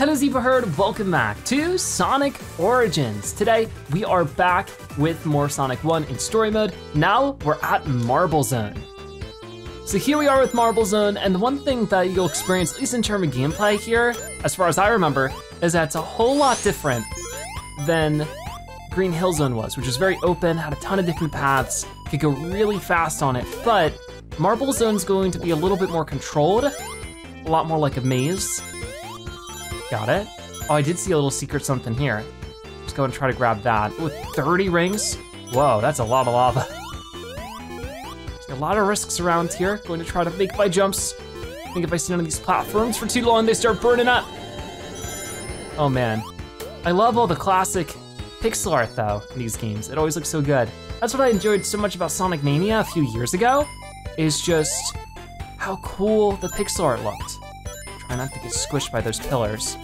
Hello ZebraHerd, welcome back to Sonic Origins. Today we are back with more Sonic 1 in story mode. Now we're at Marble Zone. So here we are with Marble Zone, and the one thing that you'll experience, at least in terms of gameplay here, as far as I remember, is that it's a whole lot different than Green Hill Zone was, which was very open, had a ton of different paths, could go really fast on it, but Marble Zone's going to be a little bit more controlled, a lot more like a maze. Got it. Oh, I did see a little secret something here. Let's go and try to grab that. With 30 rings? Whoa, that's a lot of lava. There's a lot of risks around here. Going to try to make my jumps. I think if I sit on these platforms for too long, they start burning up. Oh man. I love all the classic pixel art though in these games. It always looks so good. That's what I enjoyed so much about Sonic Mania a few years ago, is just how cool the pixel art looked. Try not to get squished by those pillars.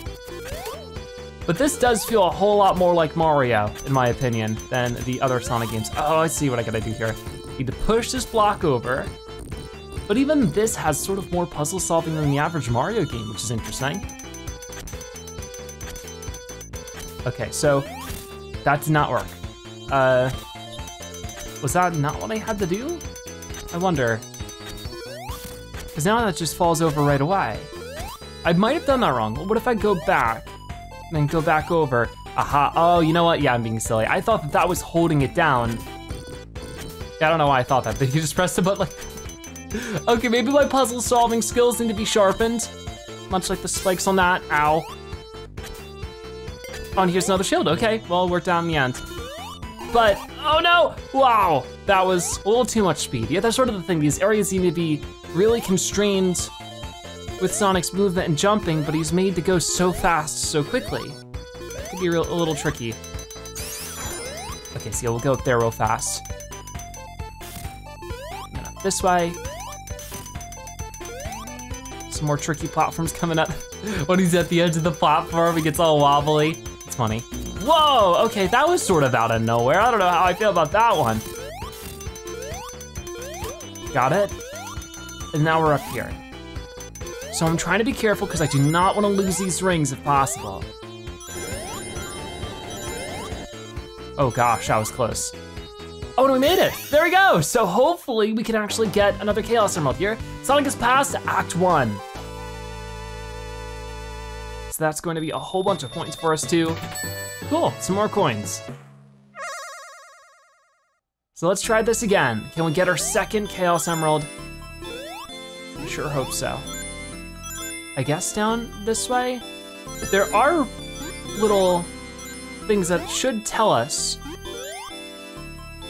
But this does feel a whole lot more like Mario, in my opinion, than the other Sonic games. Oh, I see what I gotta do here. Need to push this block over. But even this has sort of more puzzle solving than the average Mario game, which is interesting. Okay, so that did not work. Was that not what I had to do? I wonder. Because now that just falls over right away. I might have done that wrong. What if I go back and then go back over? Aha, oh, you know what? Yeah, I'm being silly. I thought that that was holding it down. Yeah, I don't know why I thought that, but you just pressed the button like... Okay, maybe my puzzle solving skills need to be sharpened. Much like the spikes on that, ow. Oh, and here's another shield, okay. Well, it worked out in the end. But, oh no, wow. That was a little too much speed. Yeah, that's sort of the thing. These areas need to be really constrained with Sonic's movement and jumping, but he's made to go so fast so quickly. It could be a little tricky. Okay, so we'll go up there real fast. And then up this way. Some more tricky platforms coming up. When he's at the edge of the platform, he gets all wobbly. It's funny. Whoa, okay, that was sort of out of nowhere. I don't know how I feel about that one. Got it. And now we're up here. So I'm trying to be careful because I do not want to lose these rings if possible. Oh gosh, that was close. Oh, and we made it, there we go. So hopefully we can actually get another Chaos Emerald here. Sonic has passed Act 1. So that's going to be a whole bunch of points for us too. Cool, some more coins. So let's try this again. Can we get our second Chaos Emerald? I sure hope so. I guess down this way? There are little things that should tell us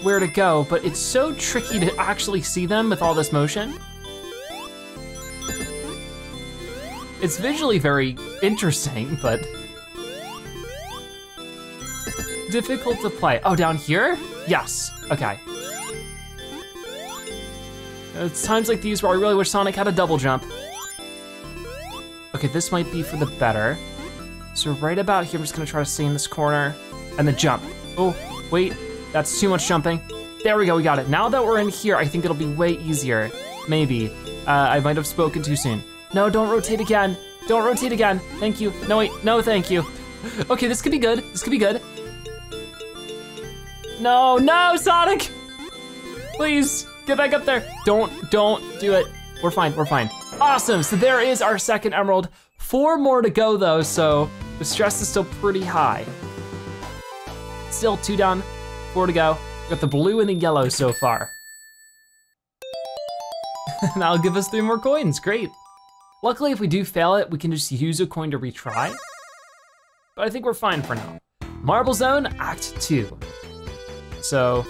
where to go, but it's so tricky to actually see them with all this motion. It's visually very interesting, but difficult to play. Oh, down here? Yes, okay. It's times like these where I really wish Sonic had a double jump. Okay, this might be for the better. So right about here, I'm just gonna try to stay in this corner and then jump. Oh, wait, that's too much jumping. There we go, we got it. Now that we're in here, I think it'll be way easier, maybe. I might have spoken too soon. No, don't rotate again. Don't rotate again, thank you. No, wait, no, thank you. Okay, this could be good, this could be good. No, no, Sonic! Please, get back up there. Don't do it. We're fine, we're fine. Awesome, so there is our second emerald. 4 more to go though, so the stress is still pretty high. Still 2 down, 4 to go. We got the blue and the yellow so far. That'll give us 3 more coins, great. Luckily, if we do fail it, we can just use a coin to retry. But I think we're fine for now. Marble Zone, Act 2. So,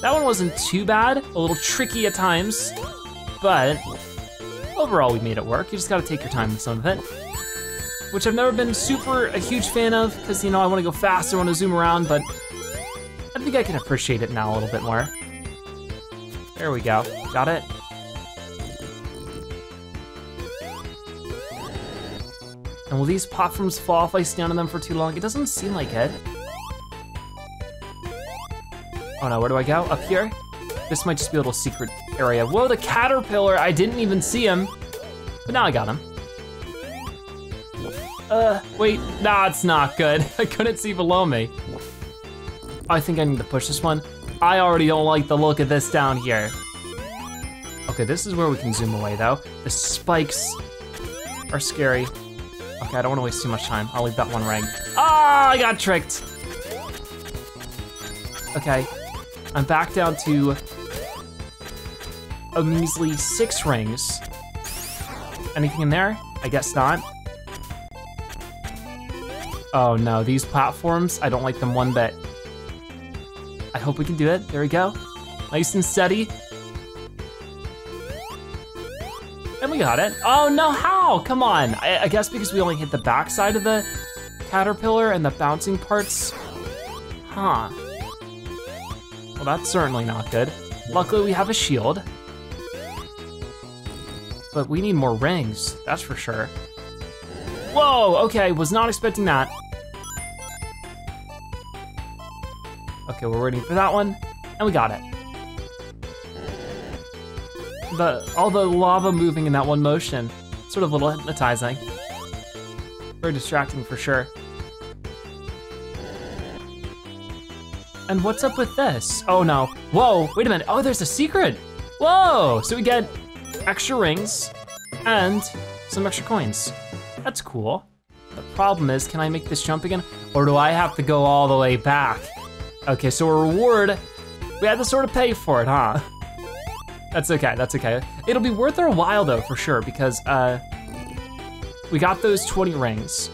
that one wasn't too bad, a little tricky at times, but overall, we made it work. You just gotta take your time with some of it, which I've never been a huge fan of, because you know, I wanna go fast, I wanna zoom around, but I think I can appreciate it now a little bit more. There we go, got it. And will these platforms fall if I stand on them for too long? It doesn't seem like it. Oh no, where do I go? Up here? This might just be a little secret area. Whoa, the caterpillar, I didn't even see him, but now I got him. Wait, that's not good. I couldn't see below me. I think I need to push this one. I already don't like the look of this down here. Okay, this is where we can zoom away though. The spikes are scary. Okay, I don't wanna waste too much time. I'll leave that one right. Ah, I got tricked. Okay, I'm back down to a measly 6 rings. Anything in there? I guess not. Oh no, these platforms, I don't like them one bit. I hope we can do it, there we go. Nice and steady. And we got it. Oh no, how? Come on. I guess because we only hit the back side of the caterpillar and the bouncing parts. Huh. Well, that's certainly not good. Luckily we have a shield. But we need more rings, that's for sure. Whoa, okay, was not expecting that. Okay, we're waiting for that one, and we got it. All the lava moving in that one motion, sort of a little hypnotizing. Very distracting for sure. And what's up with this? Oh no, whoa, wait a minute, oh, there's a secret. Whoa, so we get extra rings and some extra coins. That's cool. The problem is, can I make this jump again? Or do I have to go all the way back? Okay, so a reward, we had to sort of pay for it, huh? That's okay, that's okay. It'll be worth our while though, for sure, because we got those 20 rings.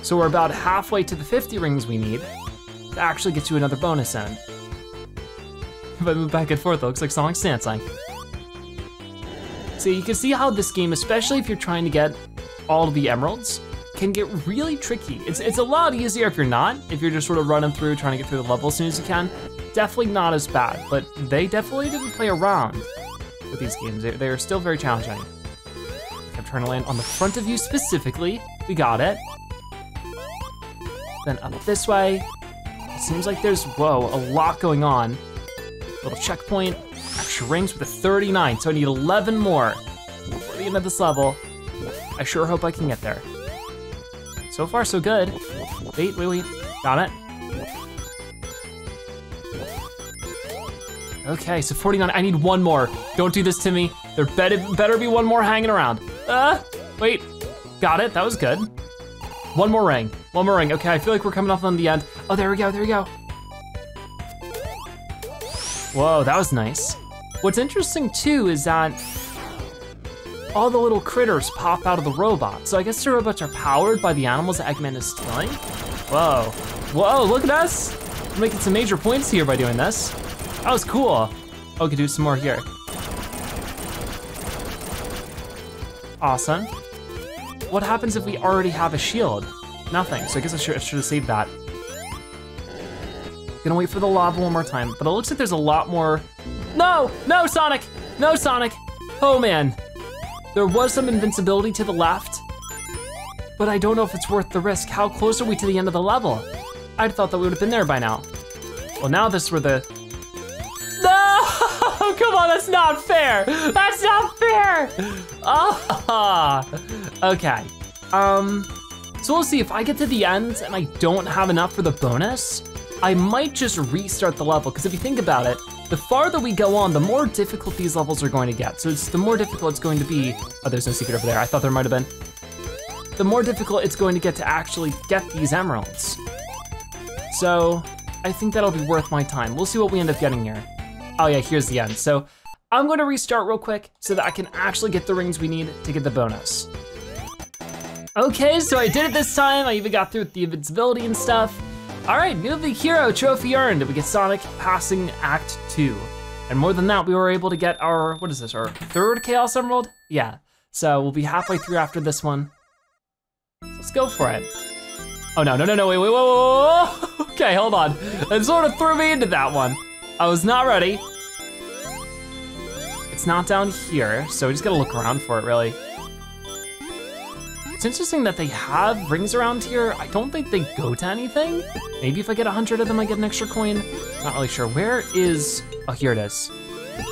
So we're about halfway to the 50 rings we need to actually get to another bonus end. If I move back and forth, it looks like Sonic's dancing. So you can see how this game, especially if you're trying to get all of the emeralds, can get really tricky. It's a lot easier if you're not, if you're just sort of running through, trying to get through the level as soon as you can. Definitely not as bad, but they definitely didn't play around with these games. They are still very challenging. I'm trying to land on the front of you specifically. We got it. Then up this way. It seems like there's, whoa, a lot going on. Little checkpoint, extra rings with a 39, so I need 11 more before the end of this level. I sure hope I can get there. So far, so good. Wait, wait, wait, got it. Okay, so 49, I need one more. Don't do this to me. There better be one more hanging around. Wait, got it, that was good. One more ring, okay, I feel like we're coming off on the end. Oh, there we go. Whoa, that was nice. What's interesting too is that all the little critters pop out of the robot. So I guess the robots are powered by the animals that Eggman is stealing. Whoa, whoa, look at us. I'm making some major points here by doing this. That was cool. Oh, we could do some more here. Awesome. What happens if we already have a shield? Nothing, so I guess I should have saved that. Gonna wait for the lava one more time, but it looks like there's a lot more. No, no Sonic, no Sonic. Oh man. There was some invincibility to the left, but I don't know if it's worth the risk. How close are we to the end of the level? I'd thought that we would have been there by now. Well, now this were the, no, come on, that's not fair. That's not fair. Oh, okay. So we'll see, if I get to the end and I don't have enough for the bonus, I might just restart the level, because if you think about it, the farther we go on, the more difficult these levels are going to get. So it's the more difficult it's going to be. Oh, there's no secret over there. I thought there might have been. The more difficult it's going to get to actually get these emeralds. So I think that'll be worth my time. We'll see what we end up getting here. Oh yeah, here's the end. So I'm going to restart real quick so that I can actually get the rings we need to get the bonus. Okay, so I did it this time. I even got through with the invincibility and stuff. All right, new big hero trophy earned. We get Sonic passing Act 2. And more than that, we were able to get our, what is this, our third Chaos Emerald? Yeah, so we'll be halfway through after this one. So let's go for it. Oh no, no, no, no, wait, wait, whoa. Okay, hold on. It sort of threw me into that one. I was not ready. It's not down here, so we just gotta look around for it, really. It's interesting that they have rings around here. I don't think they go to anything. Maybe if I get 100 of them, I get an extra coin. Not really sure. Where is, oh, here it is.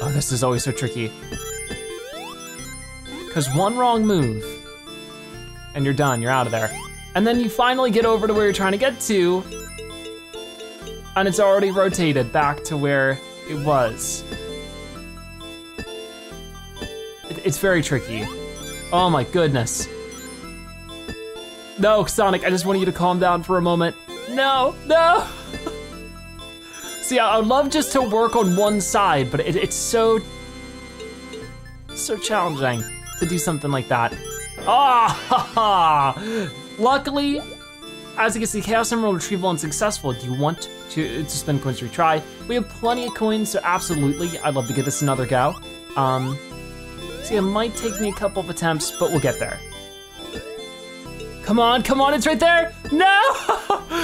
Oh, this is always so tricky. Because one wrong move, and you're done, you're out of there. And then you finally get over to where you're trying to get to, and it's already rotated back to where it was. It's very tricky. Oh my goodness. No, Sonic, I just want you to calm down for a moment. No, no. See, I would love just to work on one side, but it's so challenging to do something like that. Ah! Luckily, as you can see, Chaos Emerald retrieval is successful. Do you want to spend coins to retry? We have plenty of coins, so absolutely, I'd love to give this another go. See, it might take me a couple of attempts, but we'll get there. Come on, come on, it's right there! No!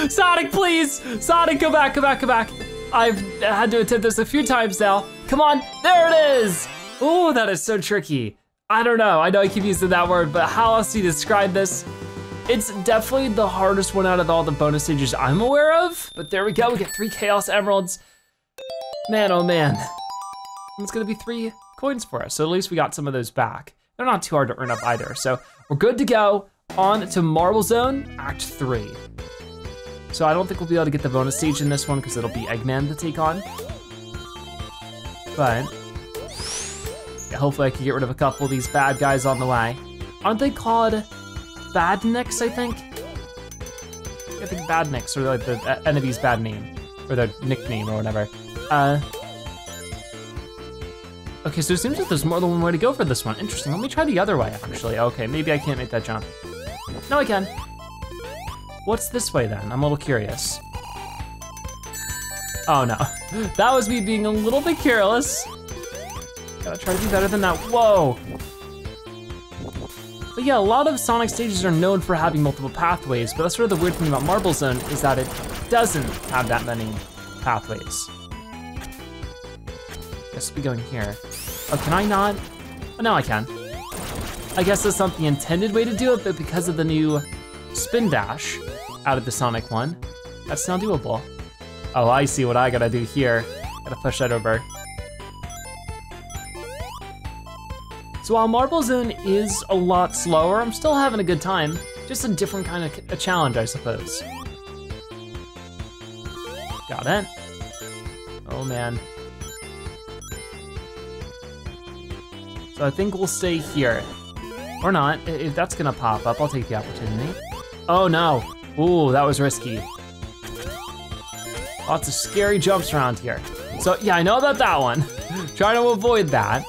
Sonic, please! Sonic, go back, go back, go back. I've had to attempt this a few times now. Come on, there it is! Ooh, that is so tricky. I don't know, I know I keep using that word, but how else do you describe this? It's definitely the hardest one out of all the bonus stages I'm aware of, but there we go, we get 3 Chaos Emeralds. Man, oh man. It's gonna be 3 coins for us, so at least we got some of those back. They're not too hard to earn up either, so we're good to go. On to Marble Zone, Act 3. So I don't think we'll be able to get the bonus stage in this one because it'll be Eggman to take on. But yeah, hopefully I can get rid of a couple of these bad guys on the way. Aren't they called Badnecks, I think? I think Badnecks are like the enemy's bad name, or their nickname or whatever. Okay, so it seems like there's more than one way to go for this one. Interesting, let me try the other way, actually. Okay, maybe I can't make that jump. No, I can. What's this way then? I'm a little curious. Oh no, that was me being a little bit careless. Gotta try to do better than that, whoa. But yeah, a lot of Sonic stages are known for having multiple pathways, but that's sort of the weird thing about Marble Zone is that it doesn't have that many pathways. Guess we'll be going here. Oh, can I not? Oh, no, I can. I guess that's not the intended way to do it, but because of the new spin dash out of the Sonic 1, that's not doable. Oh, I see what I gotta do here. Gotta push that over. So while Marble Zone is a lot slower, I'm still having a good time. Just a different kind of a challenge, I suppose. Got it. Oh man. So I think we'll stay here. Or not, if that's gonna pop up, I'll take the opportunity. Oh no, ooh, that was risky. Lots of scary jumps around here. So yeah, I know about that one. Trying to avoid that.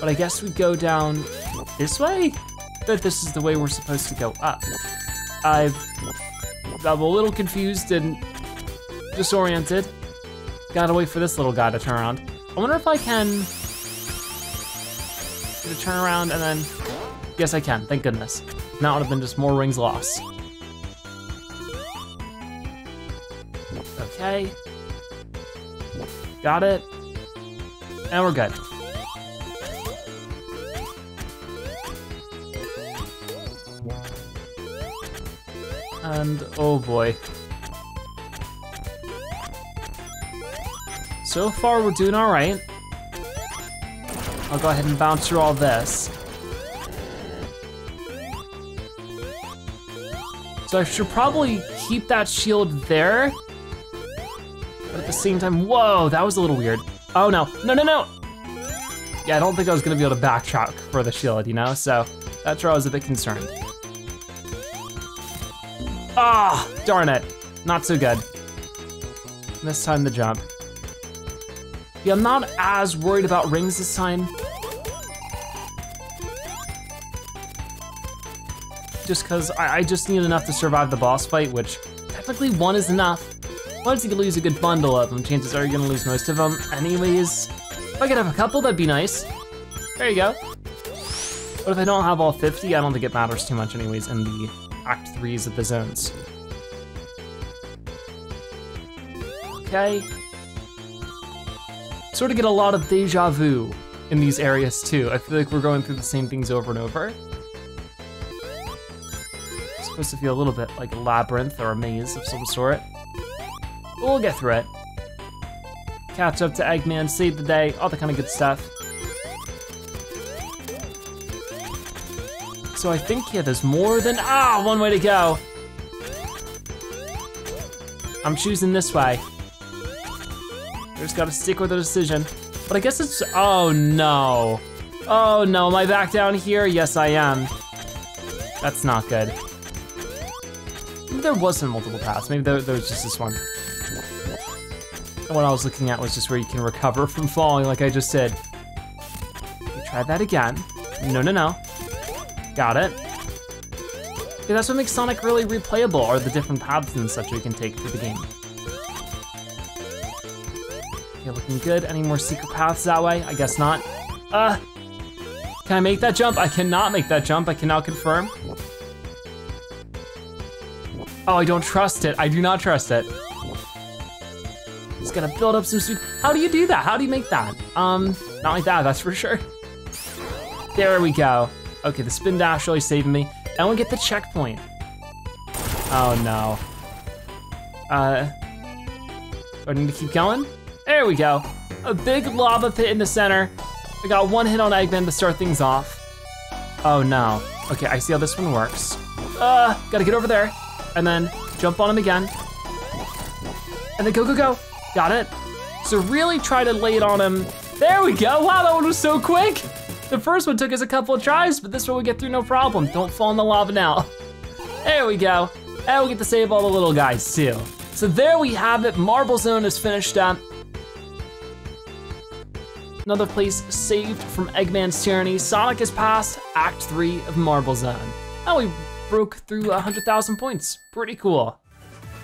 But I guess we go down this way? That this is the way we're supposed to go up. I'm a little confused and disoriented. Gotta wait for this little guy to turn around. I wonder if I can turn around and then, yes I can, thank goodness. That would have been just more rings lost. Okay. Got it. And we're good. And oh boy. So far we're doing all right. I'll go ahead and bounce through all this. So I should probably keep that shield there. But at the same time, whoa, that was a little weird. Oh no, no, no, no. Yeah, I don't think I was gonna be able to backtrack for the shield, you know? So that's where I was a bit concerned. Ah, darn it, not so good. This time the jump. Yeah, I'm not as worried about rings this time. Just because I just need enough to survive the boss fight, which technically one is enough. Once you can lose a good bundle of them, chances are you're gonna lose most of them. Anyways, if I could have a couple, that'd be nice. There you go. But if I don't have all 50, I don't think it matters too much anyways in the Act 3s of the zones. Okay. Sort of get a lot of deja vu in these areas too. I feel like we're going through the same things over and over. It's supposed to feel a little bit like a labyrinth or a maze of some sort. But we'll get through it. Catch up to Eggman, save the day, all that kind of good stuff. So I think, yeah, there's more than, one way to go. I'm choosing this way. I just gotta stick with the decision. But I guess it's, oh no. Oh no, am I back down here? Yes, I am. That's not good. Maybe there wasn't multiple paths. Maybe there was just this one. And what I was looking at was just where you can recover from falling, like I just did. Try that again. No, no, no. Got it. Yeah, that's what makes Sonic really replayable, are the different paths and such we can take through the game. Okay, looking good. Any more secret paths that way? I guess not. Can I make that jump? I cannot make that jump. I cannot confirm. Oh, I don't trust it. I do not trust it. Just gotta build up some speed. How do you do that? How do you make that? Not like that, that's for sure. There we go. Okay, the spin dash really saved me. And we'll get the checkpoint. Oh no. Do I need to keep going? There we go. A big lava pit in the center. I got one hit on Eggman to start things off. Oh no. Okay, I see how this one works. Gotta get over there. And then jump on him again. And then go, go, go. Got it. So really try to lay it on him. There we go. Wow, that one was so quick. The first one took us a couple of tries, but this one we get through no problem. Don't fall in the lava now. There we go. And we get to save all the little guys too. So there we have it. Marble Zone is finished up. Another place saved from Eggman's tyranny. Sonic has passed Act 3 of Marble Zone. Now we broke through 100,000 points. Pretty cool.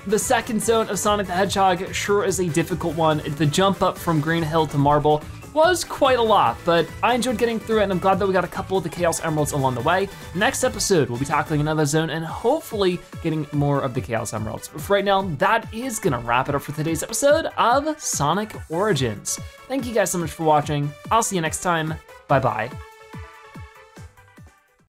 The second zone of Sonic the Hedgehog sure is a difficult one. The jump up from Green Hill to Marble was quite a lot, but I enjoyed getting through it, and I'm glad that we got a couple of the Chaos Emeralds along the way. Next episode, we'll be tackling another zone and hopefully getting more of the Chaos Emeralds. But for right now, that is gonna wrap it up for today's episode of Sonic Origins. Thank you guys so much for watching. I'll see you next time. Bye-bye.